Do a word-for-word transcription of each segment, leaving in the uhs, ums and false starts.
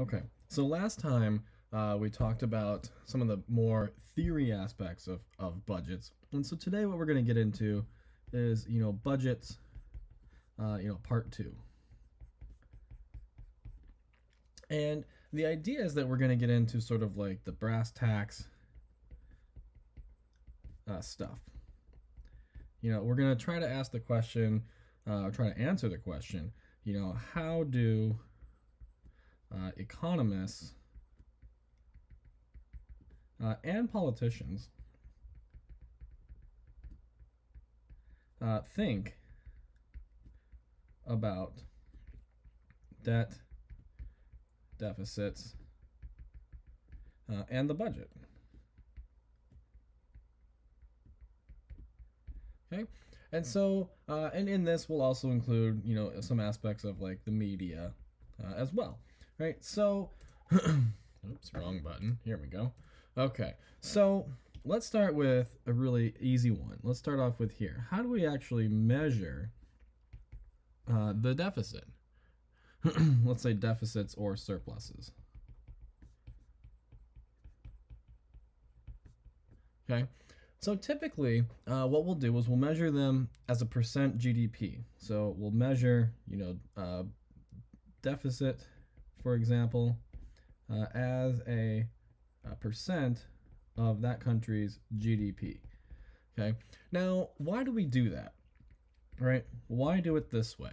Okay, so last time uh, we talked about some of the more theory aspects of, of budgets. And so today what we're going to get into is, you know, budgets, uh, you know, part two. And the idea is that we're going to get into sort of like the brass tacks uh, stuff. You know, we're going to try to ask the question, uh, or try to answer the question, you know, how do uh, economists uh, and politicians uh, think about debt, deficits, uh, and the budget? Okay, and so uh, and in this we'll also include, you know, some aspects of like the media uh, as well, right? So, oops, wrong button. Here we go. Okay, so let's start with a really easy one. Let's start off with here. How do we actually measure uh, the deficit? Let's say deficits or surpluses. Okay. So typically, uh, what we'll do is we'll measure them as a percent G D P. So we'll measure, you know, uh, deficit, for example, uh, as a, a percent of that country's G D P. Okay. Now, why do we do that? Right? Why do it this way?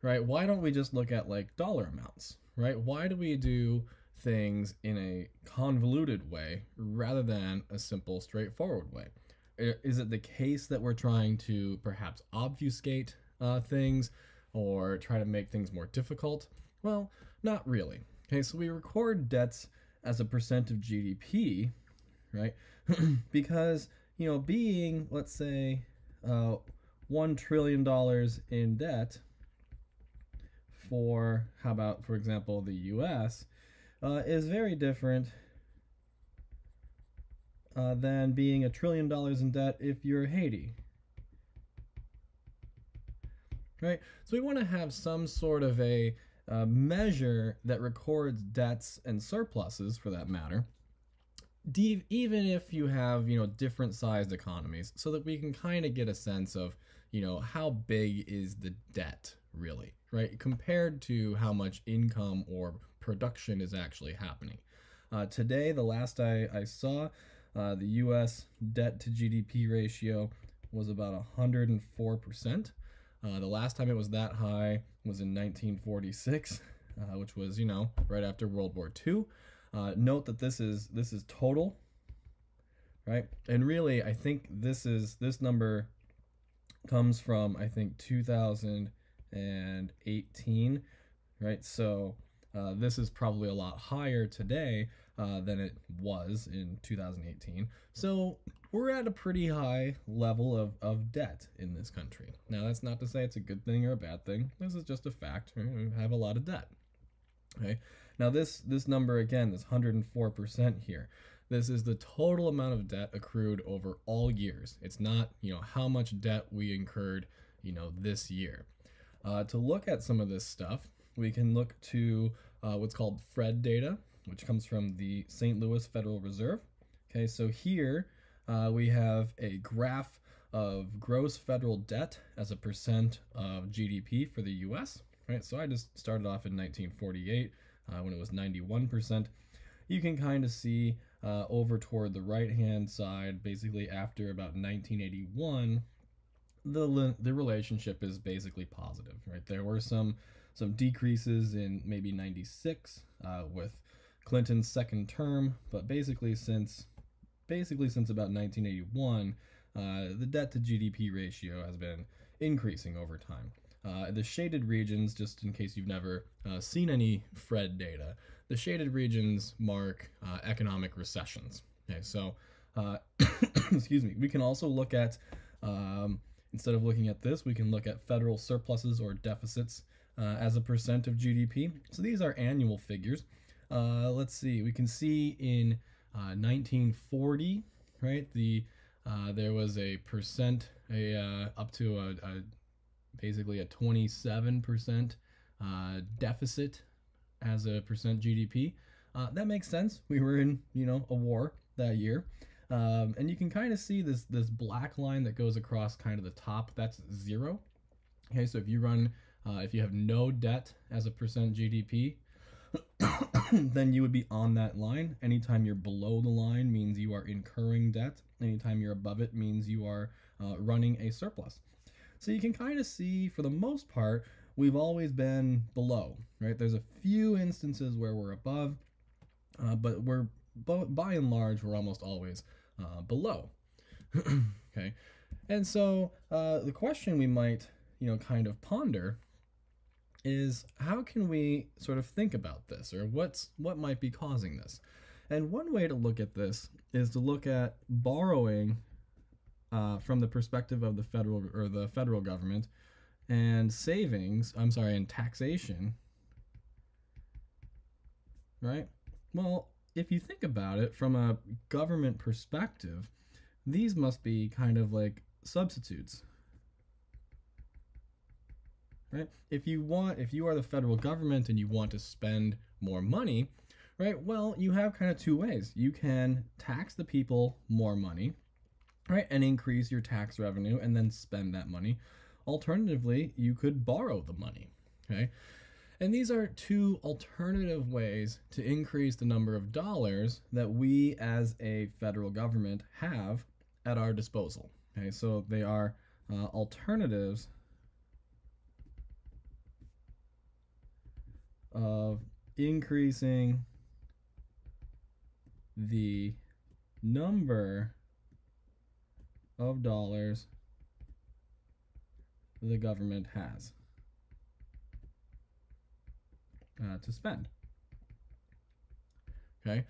Right? Why don't we just look at like dollar amounts? Right? Why do we do things in a convoluted way rather than a simple, straightforward way? Is it the case that we're trying to perhaps obfuscate uh, things or try to make things more difficult? Well, not really. Okay, so we record debts as a percent of G D P, right? Because, you know, being, let's say, uh, one trillion dollars in debt for, how about, for example, the U S, Uh, is very different uh, than being a trillion dollars in debt if you're Haiti, right? So we want to have some sort of a uh, measure that records debts and surpluses, for that matter, even if you have, you know, different sized economies, so that we can kind of get a sense of, you know, how big is the debt really, right, compared to how much income or production is actually happening. Uh, today, the last I, I saw, uh, the U S debt to G D P ratio was about one hundred four percent. Uh, the last time it was that high was in nineteen forty-six, uh, which was, you know, right after World War Two. Uh, note that this is this is total, right? And really, I think this is this number comes from, I think, two thousand eighteen, right? So uh, this is probably a lot higher today uh, than it was in two thousand eighteen. So we're at a pretty high level of, of debt in this country. Now, that's not to say it's a good thing or a bad thing. This is just a fact. We have a lot of debt. Okay. Now this, this number again, this one hundred four percent here, this is the total amount of debt accrued over all years. It's not, you know, how much debt we incurred, you know, this year. Uh, to look at some of this stuff, we can look to uh, what's called FRED data, which comes from the Saint Louis Federal Reserve. Okay, so here uh, we have a graph of gross federal debt as a percent of G D P for the U S, right? So I just started off in nineteen forty-eight uh, when it was ninety-one percent. You can kind of see uh, over toward the right-hand side, basically after about nineteen eighty-one, the the relationship is basically positive, right? There were some some decreases in maybe ninety-six uh, with Clinton's second term, but basically since basically since about nineteen eighty-one, uh, the debt to G D P ratio has been increasing over time. Uh, the shaded regions, just in case you've never uh, seen any FRED data, the shaded regions mark uh, economic recessions. Okay, so uh, excuse me. We can also look at um, Instead of looking at this, we can look at federal surpluses or deficits uh, as a percent of G D P. So these are annual figures. Uh, let's see, we can see in uh, nineteen forty, right? The uh, there was a percent, a uh, up to a, a basically a twenty-seven percent uh, deficit as a percent G D P. Uh, that makes sense. We were in, you know, a war that year. Um, and you can kind of see this, this black line that goes across kind of the top, that's zero. Okay, so if you run, uh, if you have no debt as a percent G D P, then you would be on that line. Anytime you're below the line means you are incurring debt. Anytime you're above it means you are uh, running a surplus. So you can kind of see, for the most part, we've always been below, right? There's a few instances where we're above, uh, but we're, by and large, we're almost always uh, below. Okay, and so uh, the question we might, you know, kind of ponder is how can we sort of think about this, or what's what might be causing this? And one way to look at this is to look at borrowing uh, from the perspective of the federal or the federal government, and savings. I'm sorry, and taxation. Right? Well, if you think about it from a government perspective, these must be kind of like substitutes. Right? If you want, if you are the federal government and you want to spend more money, right? Well, you have kind of two ways. You can tax the people more money, right? And increase your tax revenue and then spend that money. Alternatively, you could borrow the money, okay? And these are two alternative ways to increase the number of dollars that we as a federal government have at our disposal, okay? So they are uh, alternatives of increasing the number of dollars the government has uh, to spend. Okay,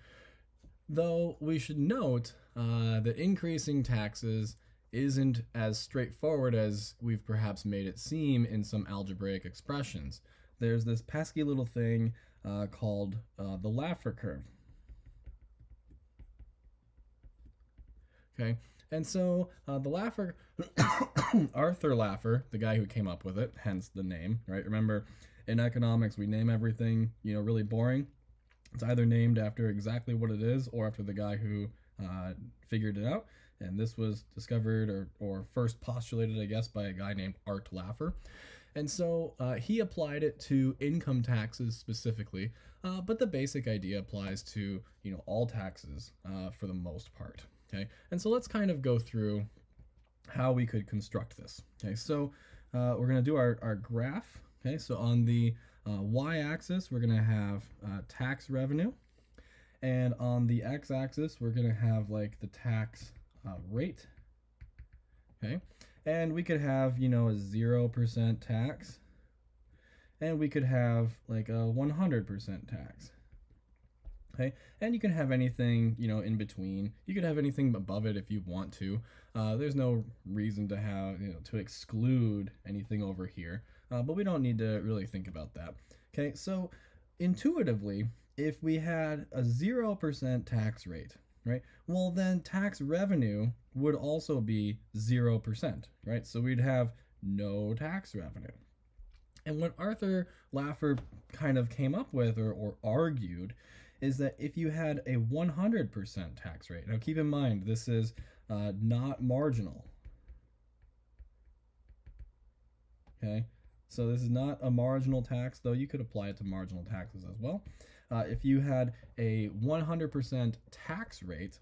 though we should note uh, that increasing taxes isn't as straightforward as we've perhaps made it seem in some algebraic expressions. There's this pesky little thing uh, called uh, the Laffer curve. Okay, and so uh, the Laffer, Arthur Laffer, the guy who came up with it, hence the name, right? Remember, in economics, we name everything, you know, really boring. It's either named after exactly what it is or after the guy who uh, figured it out. And this was discovered or, or first postulated, I guess, by a guy named Art Laffer. And so uh, he applied it to income taxes specifically, uh, but the basic idea applies to, you know, all taxes uh, for the most part. Okay, and so let's kind of go through how we could construct this. Okay, so uh, we're going to do our, our graph. Okay, so on the uh, y-axis, we're going to have uh, tax revenue, and on the x-axis, we're going to have like the tax uh, rate. Okay, and we could have, you know, a zero percent tax, and we could have like a one hundred percent tax. Okay, and you can have anything, you know, in between. You could have anything above it if you want to. Uh, there's no reason to have, you know, to exclude anything over here, uh, but we don't need to really think about that. Okay, so intuitively, if we had a zero percent tax rate, right, well then tax revenue would also be zero percent, right? So we'd have no tax revenue. And what Arthur Laffer kind of came up with or, or argued is that if you had a one hundred percent tax rate, now keep in mind this is uh, not marginal, okay? So this is not a marginal tax, though you could apply it to marginal taxes as well. Uh, if you had a one hundred percent tax rate,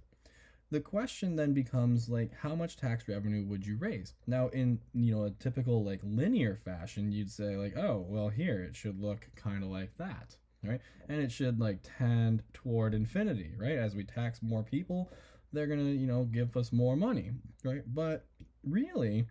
the question then becomes like, how much tax revenue would you raise? Now in, you know, a typical like linear fashion, you'd say like, oh, well here it should look kind of like that, right? And it should like tend toward infinity, right? As we tax more people, they're gonna, you know, give us more money, right? But really,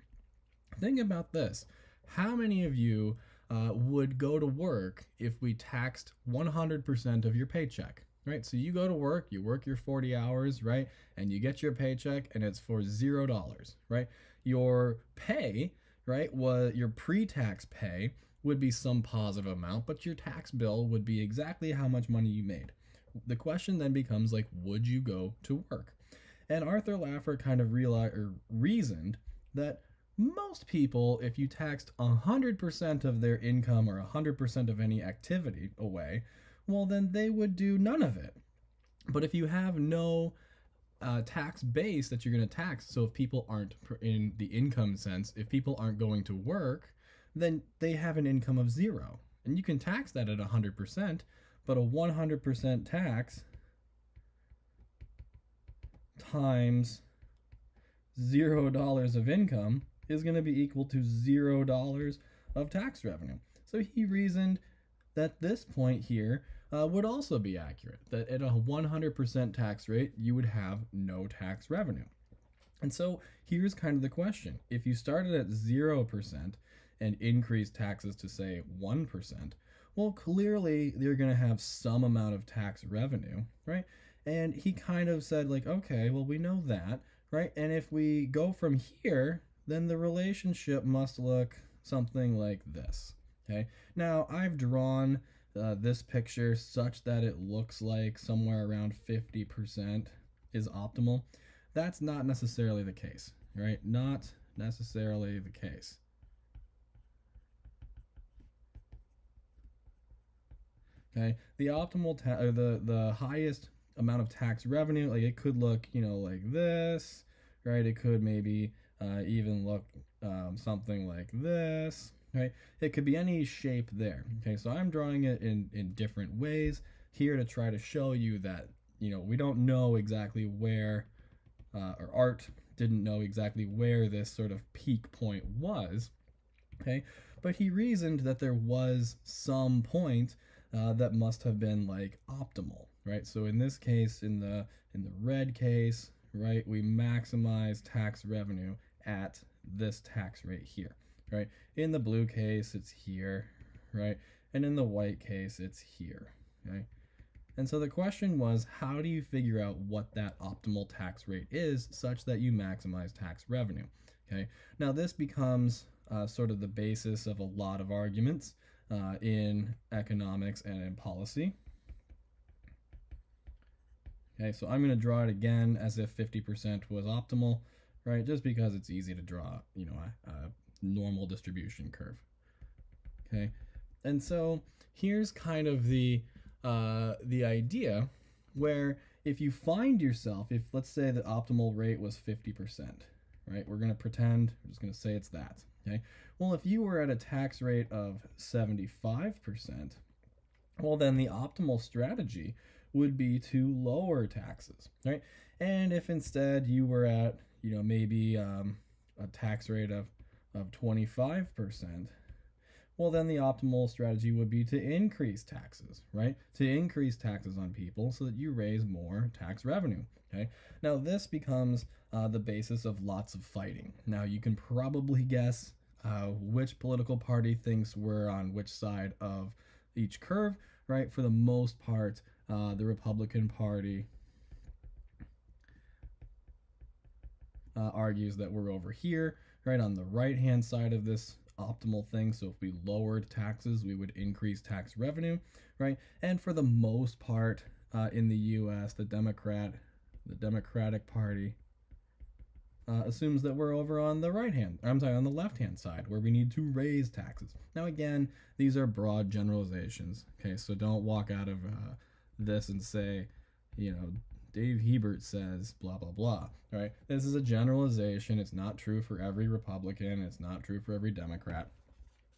think about this. How many of you uh, would go to work if we taxed one hundred percent of your paycheck, right? So you go to work, you work your forty hours, right? And you get your paycheck and it's for zero dollars, right? Your pay, right, was your pre-tax pay would be some positive amount, but your tax bill would be exactly how much money you made. The question then becomes like, would you go to work? And Arthur Laffer kind of realized or reasoned that most people, if you taxed one hundred percent of their income or one hundred percent of any activity away, well, then they would do none of it. But if you have no uh, tax base that you're going to tax, so if people aren't, in the income sense, if people aren't going to work, then they have an income of zero. And you can tax that at one hundred percent, but a one hundred percent tax times zero dollars of income is going to be equal to zero dollars of tax revenue. So he reasoned that this point here uh, would also be accurate, that at a one hundred percent tax rate, you would have no tax revenue. And so here's kind of the question. If you started at zero percent and increased taxes to, say, one percent, well, clearly you're going to have some amount of tax revenue, right? And he kind of said, like, okay, well, we know that, right? And if we go from here, then the relationship must look something like this. Okay, now I've drawn uh, this picture such that it looks like somewhere around fifty percent is optimal. That's not necessarily the case, right? Not necessarily the case. Okay, the optimal ta or the the highest amount of tax revenue, like it could look, you know, like this, right? It could maybe uh, even look um, something like this. Right? It could be any shape there. Okay, so I'm drawing it in, in different ways here to try to show you that, you know, we don't know exactly where, uh, or Art didn't know exactly where this sort of peak point was, okay? But he reasoned that there was some point uh, that must have been like optimal, right? So in this case, in the, in the red case, right, we maximize tax revenue at this tax rate here. Right? In the blue case, it's here, right? And in the white case, it's here, okay? And so the question was, how do you figure out what that optimal tax rate is such that you maximize tax revenue, okay? Now this becomes uh, sort of the basis of a lot of arguments uh, in economics and in policy. Okay, so I'm gonna draw it again as if fifty percent was optimal, right? Just because it's easy to draw, you know, a, a normal distribution curve. Okay, and so here's kind of the uh, the idea where if you find yourself, if let's say the optimal rate was fifty percent, right? We're gonna pretend, we're just gonna say it's that, okay? Well, if you were at a tax rate of seventy-five percent, well then the optimal strategy would be to lower taxes, right? And if instead you were at, you know, maybe um, a tax rate of of twenty-five percent, well then the optimal strategy would be to increase taxes, right? To increase taxes on people so that you raise more tax revenue, okay? Now this becomes uh, the basis of lots of fighting. Now you can probably guess uh, which political party thinks we're on which side of each curve, right? For the most part, uh, the Republican Party uh, argues that we're over here, right on the right hand side of this optimal thing. So if we lowered taxes, we would increase tax revenue, right? And for the most part uh, in the U S, the Democrat, the Democratic Party uh, assumes that we're over on the right hand, I'm sorry, on the left hand side where we need to raise taxes. Now, again, these are broad generalizations. Okay, so don't walk out of uh, this and say, you know, Dave Hebert says blah, blah, blah, right? This is a generalization. It's not true for every Republican. It's not true for every Democrat.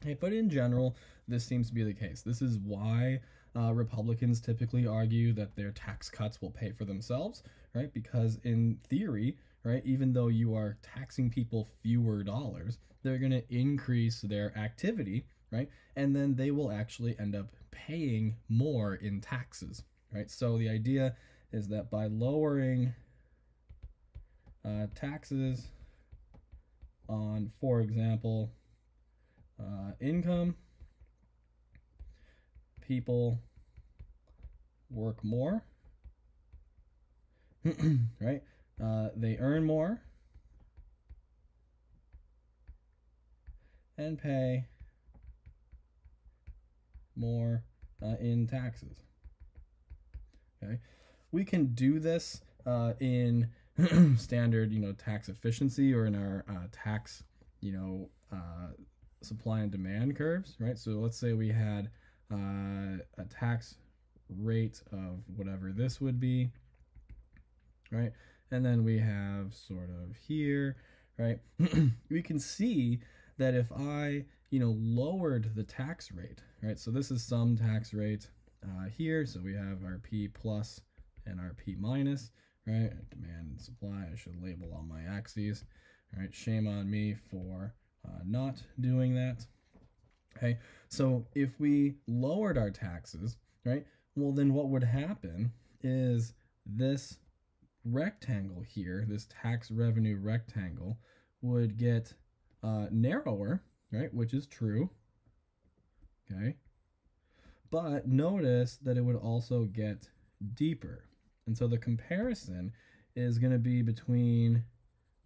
Okay, but in general, this seems to be the case. This is why uh, Republicans typically argue that their tax cuts will pay for themselves, right? Because in theory, right, even though you are taxing people fewer dollars, they're going to increase their activity, right? And then they will actually end up paying more in taxes, right? So the idea is that by lowering uh, taxes on, for example, uh, income, people work more, right? Uh, they earn more and pay more uh, in taxes, okay? We can do this uh, in standard, you know, tax efficiency or in our uh, tax, you know, uh, supply and demand curves, right? So let's say we had uh, a tax rate of whatever this would be, right? And then we have sort of here, right? We can see that if I, you know, lowered the tax rate, right? So this is some tax rate uh, here. So we have our P plus and our P minus, right? Demand and supply. I should label all my axes, all right? Shame on me for uh, not doing that. Okay, so if we lowered our taxes, right? Well, then what would happen is this rectangle here, this tax revenue rectangle, would get uh, narrower, right? Which is true, okay? But notice that it would also get deeper. And so the comparison is going to be between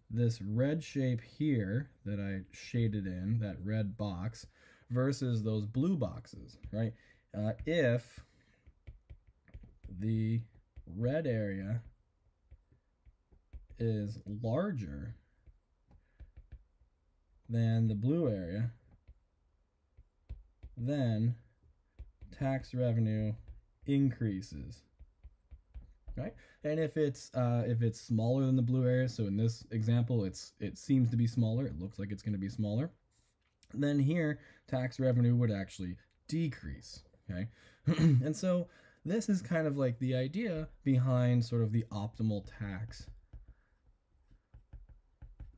this red shape here that I shaded in, that red box, versus those blue boxes, right? Uh, if the red area is larger than the blue area, then tax revenue increases, right? And if it's uh, if it's smaller than the blue area, so in this example, it's it seems to be smaller. It looks like it's going to be smaller. Then here, tax revenue would actually decrease. Okay, and so this is kind of like the idea behind sort of the optimal tax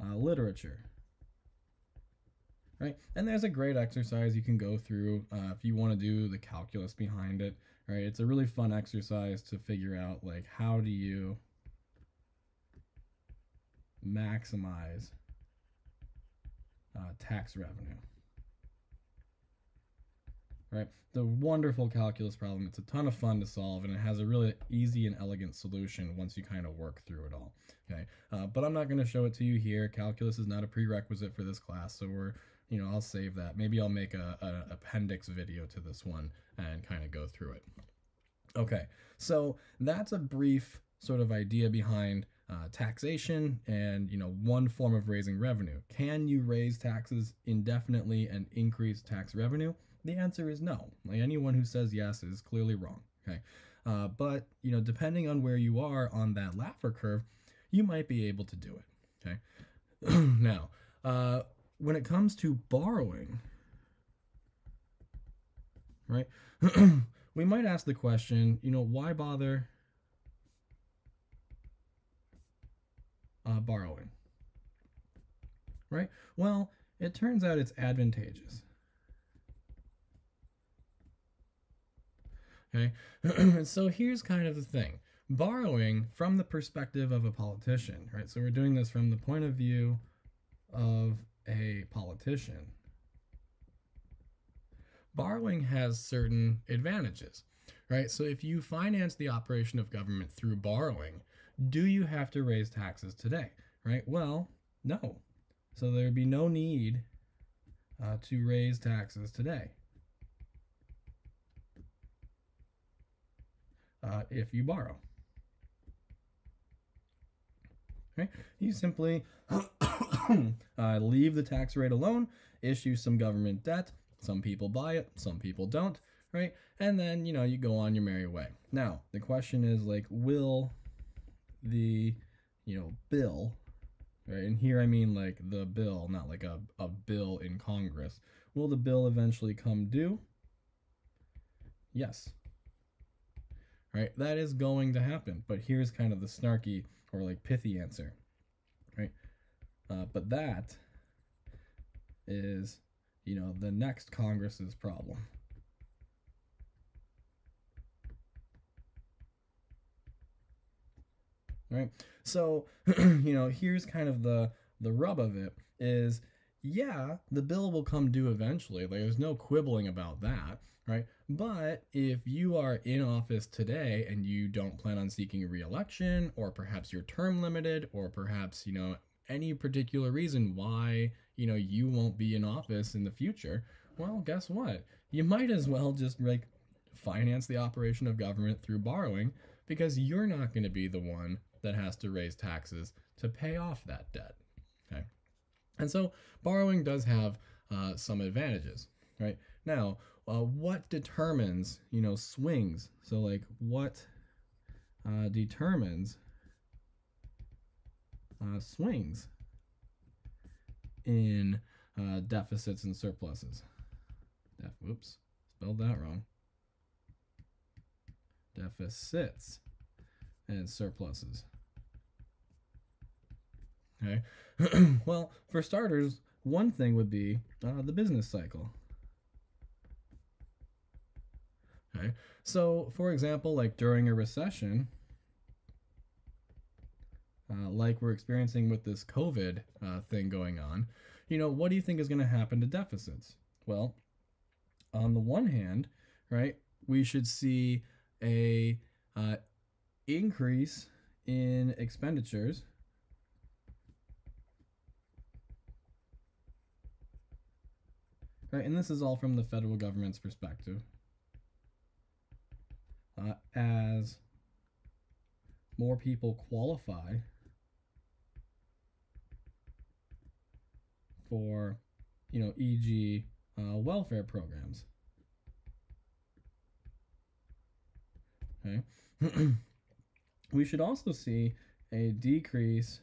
Uh, literature, right? And there's a great exercise you can go through uh, if you want to do the calculus behind it, right? It's a really fun exercise to figure out, like, how do you maximize uh, tax revenue, right? The wonderful calculus problem. It's a ton of fun to solve, and it has a really easy and elegant solution once you kind of work through it all, okay? Uh, but I'm not going to show it to you here. Calculus is not a prerequisite for this class, so we're, you know, I'll save that. Maybe I'll make a, a appendix video to this one and kind of go through it. Okay, so that's a brief sort of idea behind uh, taxation and, you know, one form of raising revenue. Can you raise taxes indefinitely and increase tax revenue? The answer is no. Like, anyone who says yes is clearly wrong, okay? Uh, but, you know, depending on where you are on that Laffer curve, you might be able to do it, okay? Now, uh, when it comes to borrowing, right, we might ask the question, you know, why bother uh, borrowing, right? Well, it turns out it's advantageous. Okay, so here's kind of the thing. Borrowing from the perspective of a politician, right? So we're doing this from the point of view of a politician. Borrowing has certain advantages, right? So if you finance the operation of government through borrowing, do you have to raise taxes today, right? Well, no. So there'd be no need uh, to raise taxes today Uh, if you borrow, okay? You simply uh, leave the tax rate alone, issue some government debt. Some people buy it, some people don't, right? And then, you know, you go on your merry way. Now, the question is, like, will the, you know, bill, right? And here I mean, like, the bill, not like a, a bill in Congress. Will the bill eventually come due? Yes. Right, that is going to happen, but here's kind of the snarky or, like, pithy answer, right? Uh, but that is, you know, the next Congress's problem. Right, so, you know, here's kind of the, the rub of it is, yeah, the bill will come due eventually. Like, there's no quibbling about that, right? But if you are in office today and you don't plan on seeking re-election, or perhaps you're term limited, or perhaps, you know, any particular reason why, you know, you won't be in office in the future, well, guess what? You might as well just, like, finance the operation of government through borrowing, because you're not going to be the one that has to raise taxes to pay off that debt, okay? And so borrowing does have uh, some advantages, right? Now, uh, what determines, you know, swings. So like what uh, determines uh, swings in uh, deficits and surpluses. Def oops, spelled that wrong. Deficits and surpluses. Okay. Well, for starters, one thing would be uh, the business cycle. Okay. So, for example, like during a recession, uh, like we're experiencing with this COVID uh, thing going on, you know, what do you think is going to happen to deficits? Well, on the one hand, right, we should see a uh, increase in expenditures. Right, and this is all from the federal government's perspective, uh, as more people qualify for, you know, for example, uh, welfare programs. Okay, we should also see a decrease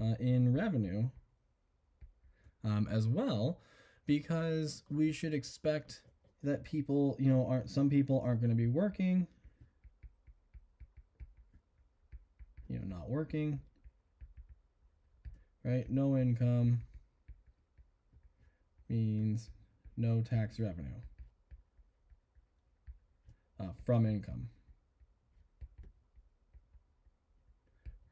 uh, in revenue um, as well. Because we should expect that people, you know, aren't, some people aren't going to be working, you know, not working, right? No income means no tax revenue uh, from income,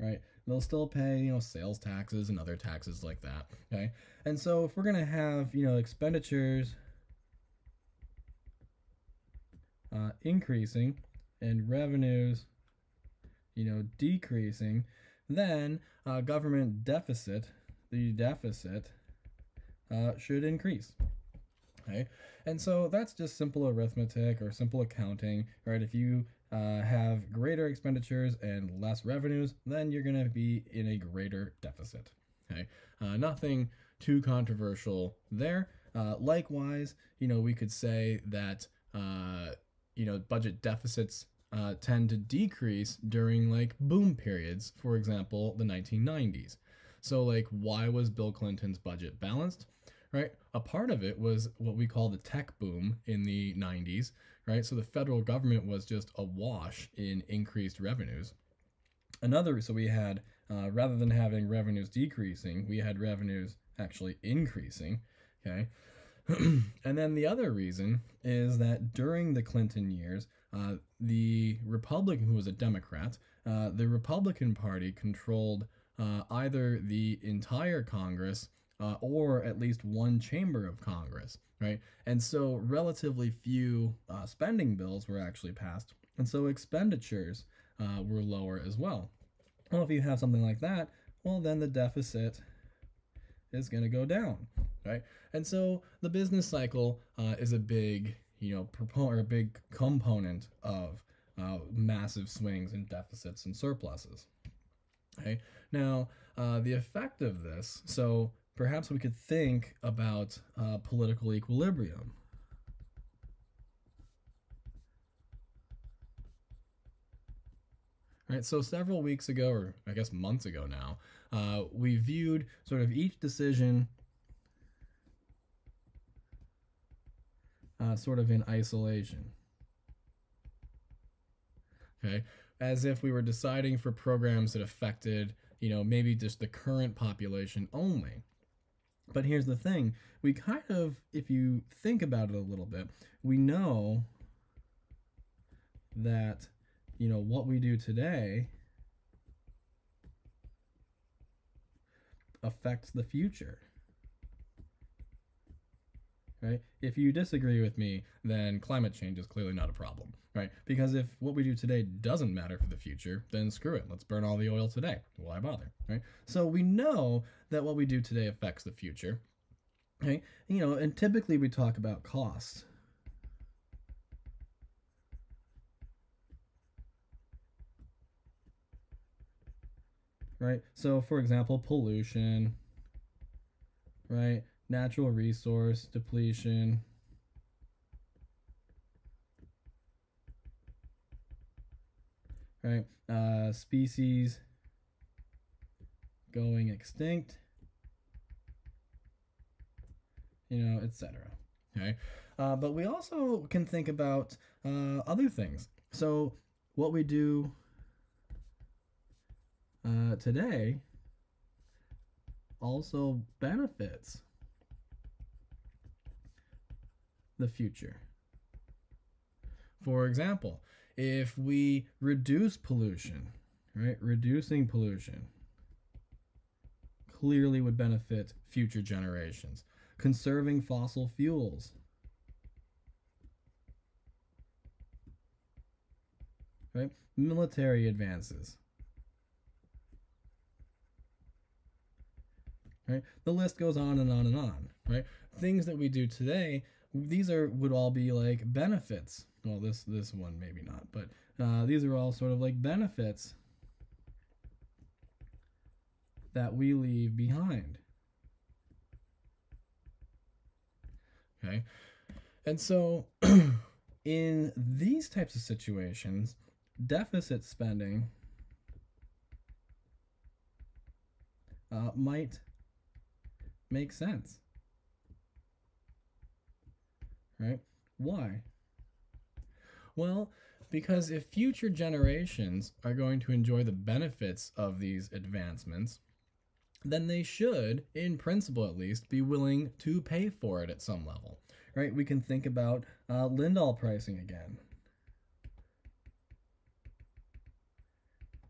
right? They'll still pay, you know, sales taxes and other taxes like that, okay? And so if we're going to have, you know, expenditures uh, increasing and revenues, you know, decreasing, then uh, government deficit, the deficit uh, should increase, okay? And so that's just simple arithmetic or simple accounting, right? If you Uh, have greater expenditures and less revenues, then you're going to be in a greater deficit. Okay, uh, nothing too controversial there. Uh, likewise, you know, we could say that uh, you know, budget deficits uh, tend to decrease during like boom periods. For example, the nineteen nineties. So, like, why was Bill Clinton's budget balanced? Right, a part of it was what we call the tech boom in the nineties, right? So the federal government was just awash in increased revenues. Another, so we had, uh, rather than having revenues decreasing, we had revenues actually increasing, okay? And then the other reason is that during the Clinton years, uh, the Republican, who was a Democrat, uh, the Republican Party controlled uh, either the entire Congress Uh, or at least one chamber of Congress, right? And so relatively few uh, spending bills were actually passed, and so expenditures uh, were lower as well. Well, if you have something like that, well, then the deficit is going to go down, right? And so the business cycle uh, is a big, you know, proponent or a big component of uh, massive swings in deficits and surpluses. Okay, now uh, the effect of this, so perhaps we could think about uh, political equilibrium. All right, so several weeks ago, or I guess months ago now, uh, we viewed sort of each decision uh, sort of in isolation. Okay, as if we were deciding for programs that affected, you know, maybe just the current population only. But here's the thing, we kind of, if you think about it a little bit, we know that, you know, what we do today affects the future, right? If you disagree with me, then climate change is clearly not a problem, right? Because if what we do today doesn't matter for the future, then screw it, let's burn all the oil today, why bother, right? So we know that what we do today affects the future, okay? You know, and typically we talk about cost, right? So for example, pollution, right? Natural resource depletion, right? Uh, species going extinct, you know, et cetera. Okay, uh, but we also can think about uh, other things. So what we do uh, today also benefits the future. For example, if we reduce pollution, right? Reducing pollution clearly would benefit future generations. Conserving fossil fuels, right? Military advances, right? The list goes on and on and on, right? Things that we do today, these are would all be like benefits. Well, this this one maybe not, but uh, these are all sort of like benefits that we leave behind. Okay, and so in these types of situations, deficit spending uh, might make sense, right? Why? Well, because if future generations are going to enjoy the benefits of these advancements, then they should, in principle at least, be willing to pay for it at some level, right? We can think about uh, Lindahl pricing again,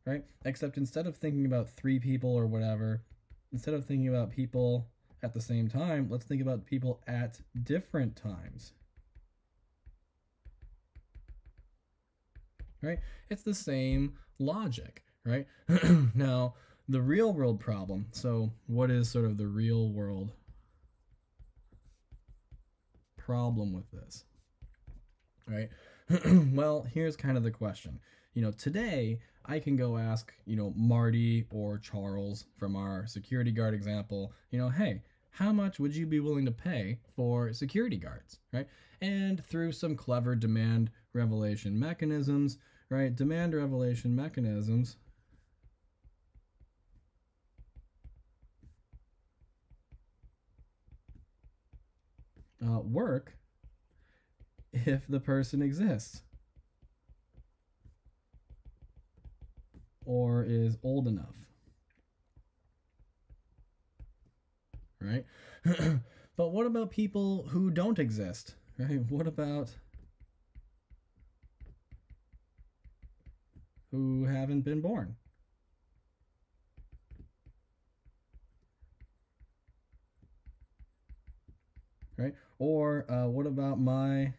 right? Except instead of thinking about three people or whatever, instead of thinking about people at the same time, let's think about people at different times, right? It's the same logic, right? Now, the real world problem. So what is sort of the real world problem with this, right? Well, here's kind of the question. You know, today I can go ask, you know, Marty or Charles from our security guard example, you know, hey, how much would you be willing to pay for security guards, right? And through some clever demand revelation mechanisms, right? Demand revelation mechanisms, Uh, work if the person exists or is old enough, right? But what about people who don't exist, right? What about who haven't been born? Right? Or uh, what about my,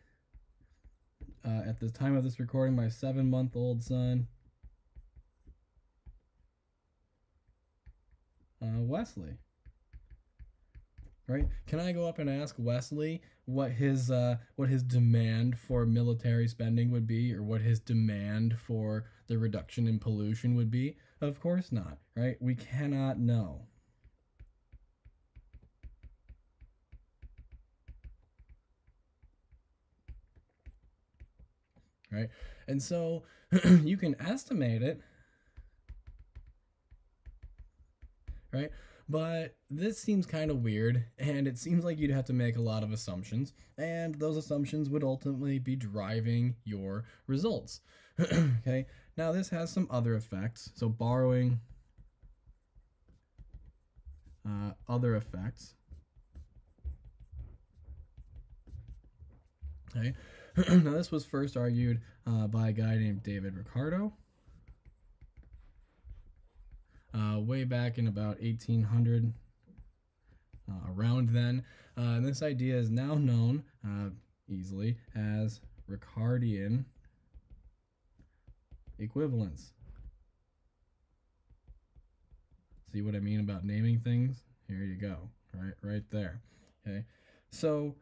uh, at the time of this recording, my seven-month-old son, uh, Wesley, right? Can I go up and ask Wesley what his, uh, what his demand for military spending would be, or what his demand for the reduction in pollution would be? Of course not, right? We cannot know. Right? And so you can estimate it, right? But this seems kind of weird, and it seems like you'd have to make a lot of assumptions, and those assumptions would ultimately be driving your results. Okay, now this has some other effects. So borrowing, uh, other effects. Okay. Now, this was first argued uh, by a guy named David Ricardo uh, way back in about eighteen hundred, uh, around then. Uh, and this idea is now known uh, easily as Ricardian equivalence. See what I mean about naming things? Here you go, right, right there. Okay, so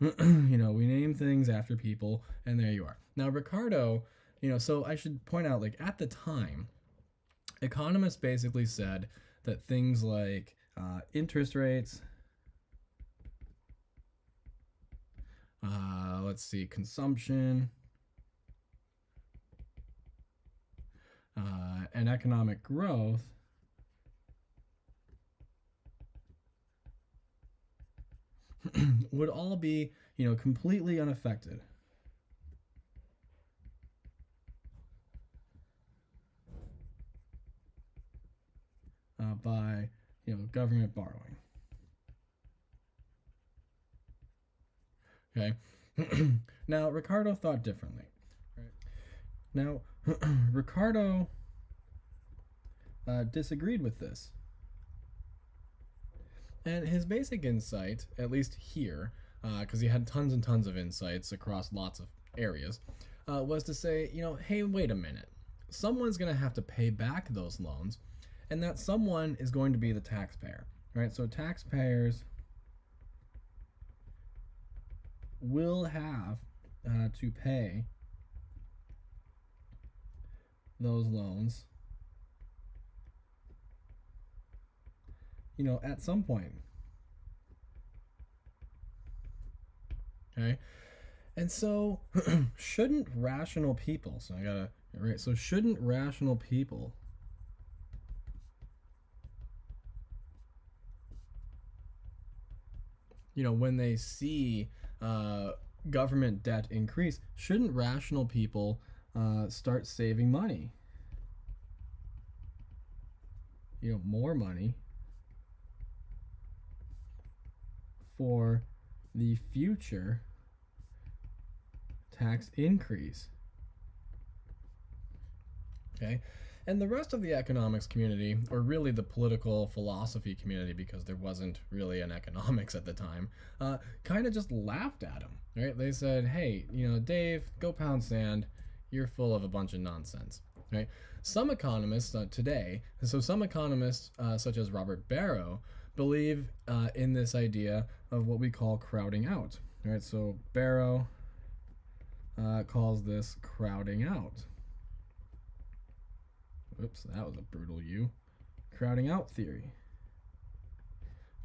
you know, we name things after people, and there you are. Now, Ricardo, you know, so I should point out, like, at the time, economists basically said that things like uh, interest rates, uh, let's see, consumption, economic growth would all be, you know, completely unaffected. Uh, by, you know, government borrowing. Okay. Now, Ricardo thought differently. Right. Now, Ricardo uh, disagreed with this. And his basic insight, at least here, because uh, he had tons and tons of insights across lots of areas, uh, was to say, you know, hey, wait a minute. Someone's going to have to pay back those loans, and that someone is going to be the taxpayer, right? So taxpayers will have uh, to pay those loans, you know, at some point. Okay, and so shouldn't rational people? So I gotta right. So shouldn't rational people you know, when they see uh, government debt increase, shouldn't rational people uh, start saving money? You know, more money for the future tax increase. Okay, and the rest of the economics community, or really the political philosophy community, because there wasn't really an economics at the time, uh, kind of just laughed at him, right? They said, hey, you know, Dave, go pound sand, you're full of a bunch of nonsense, right? Some economists uh, today, and so some economists uh, such as Robert Barrow, believe uh, in this idea of what we call crowding out, right? So Barrow uh, calls this crowding out. Oops, that was a brutal U. Crowding out theory.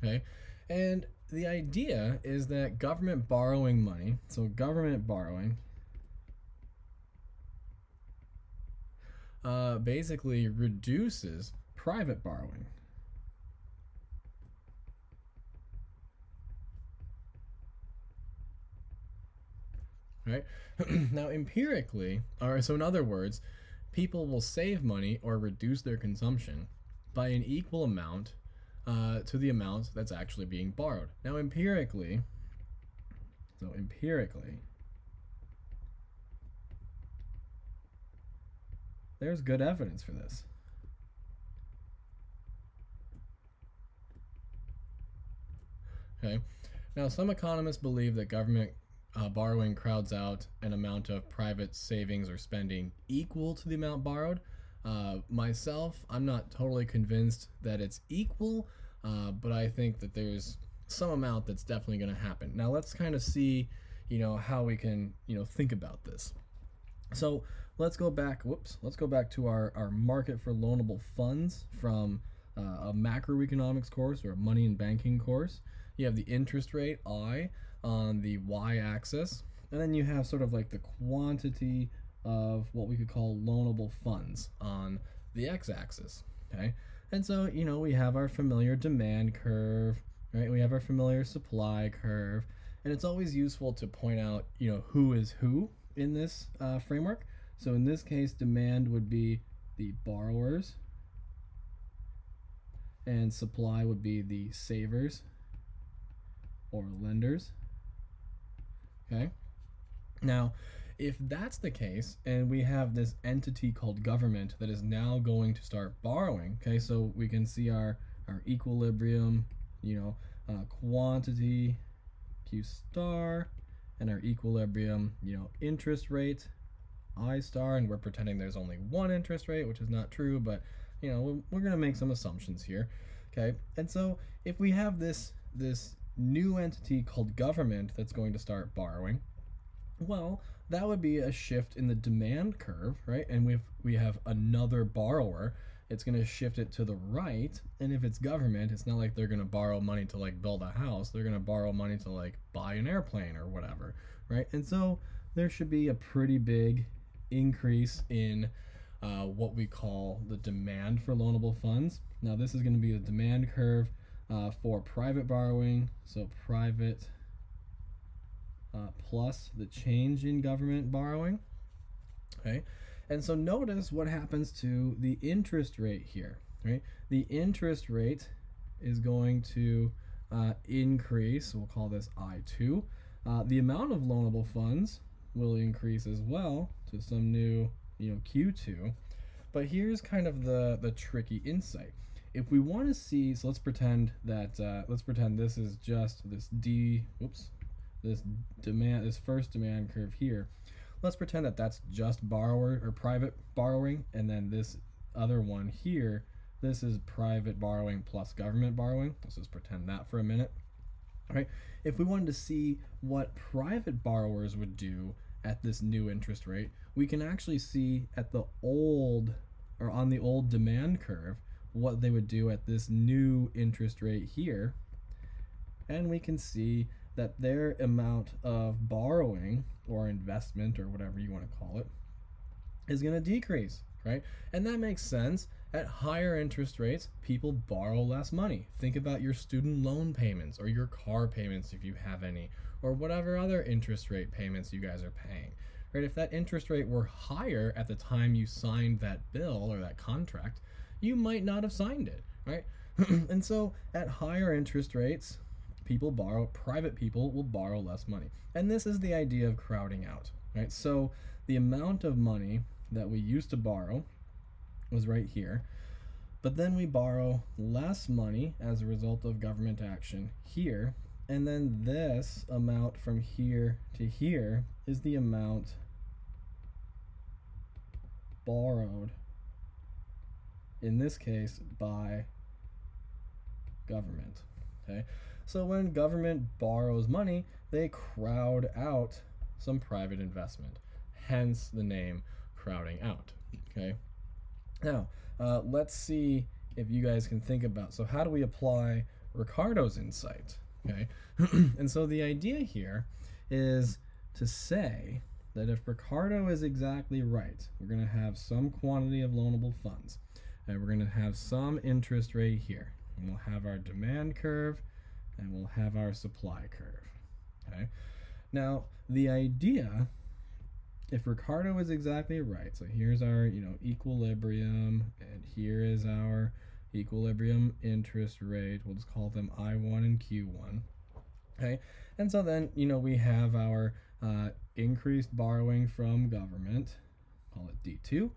Okay, and the idea is that government borrowing money, so government borrowing, uh, basically reduces private borrowing. Right? Now, empirically, or so in other words, people will save money or reduce their consumption by an equal amount uh, to the amount that's actually being borrowed. Now, empirically, so empirically, there's good evidence for this. Okay. Now, some economists believe that government Uh, borrowing crowds out an amount of private savings or spending equal to the amount borrowed. Uh, myself, I'm not totally convinced that it's equal, uh, but I think that there's some amount that's definitely going to happen. Now let's kind of see, you know, how we can, you know, think about this. So let's go back, whoops, let's go back to our, our market for loanable funds from uh, a macroeconomics course or a money and banking course. You have the interest rate, I, on the y-axis, and then you have sort of like the quantity of what we could call loanable funds on the x-axis. Okay, and so, you know, we have our familiar demand curve, right? We have our familiar supply curve, and it's always useful to point out, you know, who is who in this uh, framework. So in this case, demand would be the borrowers and supply would be the savers or lenders. Okay, now if that's the case, and we have this entity called government that is now going to start borrowing, okay, so we can see our our equilibrium, you know, uh, quantity Q star, and our equilibrium, you know, interest rate I star, and we're pretending there's only one interest rate, which is not true, but you know, we're, we're gonna make some assumptions here. Okay, and so if we have this this new entity called government that's going to start borrowing, well, that would be a shift in the demand curve, right? And we've we have another borrower, it's going to shift it to the right. And if it's government, it's not like they're going to borrow money to like build a house, they're going to borrow money to like buy an airplane or whatever, right? And so there should be a pretty big increase in uh, what we call the demand for loanable funds. Now this is going to be the demand curve uh, for private borrowing, so private uh, plus the change in government borrowing. Okay, and so notice what happens to the interest rate here. Right, the interest rate is going to uh, increase. We'll call this I two. Uh, the amount of loanable funds will increase as well to some new, you know, Q two. But here's kind of the the tricky insight. If we want to see, so let's pretend that uh, let's pretend this is just this D. Oops, this demand, this first demand curve here. Let's pretend that that's just borrower or private borrowing, and then this other one here. This is private borrowing plus government borrowing. Let's just pretend that for a minute. All right. If we wanted to see what private borrowers would do at this new interest rate, we can actually see at the old, or on the old demand curve, what they would do at this new interest rate here. And we can see that their amount of borrowing or investment or whatever you want to call it is going to decrease, right? And that makes sense. At higher interest rates, people borrow less money. Think about your student loan payments or your car payments if you have any, or whatever other interest rate payments you guys are paying. Right? If that interest rate were higher at the time you signed that bill or that contract, you might not have signed it, right? And so at higher interest rates, people borrow, private people will borrow less money. And this is the idea of crowding out, right? So the amount of money that we used to borrow was right here, but then we borrow less money as a result of government action here, and then this amount from here to here is the amount borrowed, in this case by government. Okay, so when government borrows money, they crowd out some private investment, hence the name crowding out. Okay. Now, uh, let's see if you guys can think about, so how do we apply Ricardo's insight, okay? And so the idea here is to say that if Ricardo is exactly right, we're going to have some quantity of loanable funds, and we're going to have some interest rate here, and we'll have our demand curve, and we'll have our supply curve, okay? Now, the idea, if Ricardo is exactly right, so here's our, you know, equilibrium, and here is our equilibrium interest rate. We'll just call them I one and Q one. Okay, and so then, you know, we have our uh, increased borrowing from government, call it D two.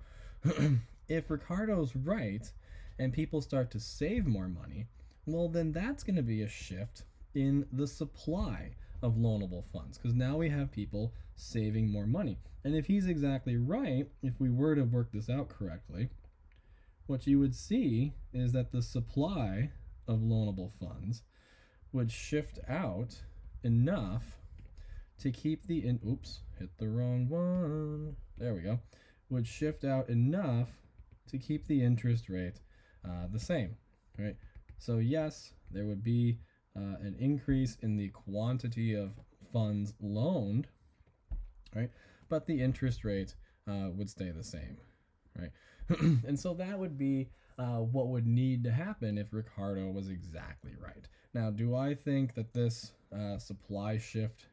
If Ricardo's right and people start to save more money, well, then that's going to be a shift in the supply of loanable funds, because now we have people saving more money. And if he's exactly right, if we were to work this out correctly, what you would see is that the supply of loanable funds would shift out enough to keep the in oops hit the wrong one there we go would shift out enough to keep the interest rate uh, the same, right? So yes, there would be Uh, an increase in the quantity of funds loaned, right? But the interest rate uh, would stay the same, right? And so that would be uh, what would need to happen if Ricardo was exactly right. Now, do I think that this uh, supply shift,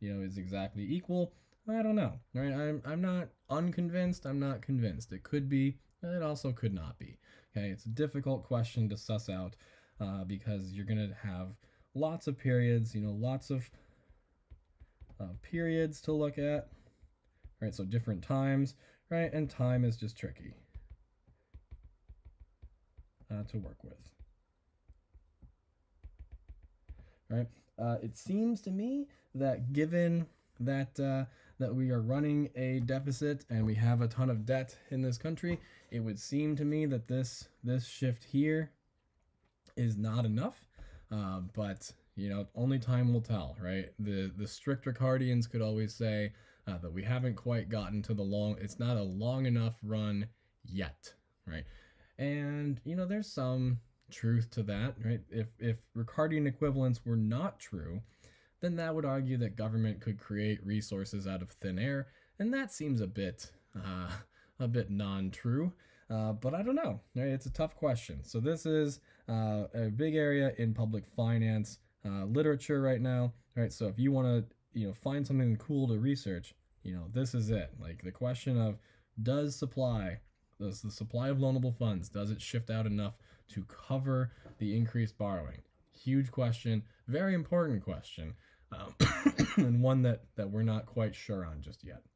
you know, is exactly equal? I don't know, right? I'm, I'm not unconvinced. I'm not convinced. It could be, and it also could not be, okay? It's a difficult question to suss out. Uh, because you're going to have lots of periods, you know, lots of uh, periods to look at, right? So different times, right? And time is just tricky uh, to work with, right? Uh, it seems to me that given that uh, that we are running a deficit and we have a ton of debt in this country, it would seem to me that this this shift here is not enough, uh, but you know, only time will tell, right? The the strict Ricardians could always say uh, that we haven't quite gotten to the long, it's not a long enough run yet, right? And you know, there's some truth to that, right? If, if Ricardian equivalence were not true, then that would argue that government could create resources out of thin air, and that seems a bit uh, a bit non-true, uh, but I don't know. Right? It's a tough question. So this is uh, a big area in public finance uh, literature right now. Right? So if you want to, you know, find something cool to research, you know, this is it. Like the question of, does supply, does the supply of loanable funds, does it shift out enough to cover the increased borrowing? Huge question, very important question, um, and one that, that we're not quite sure on just yet.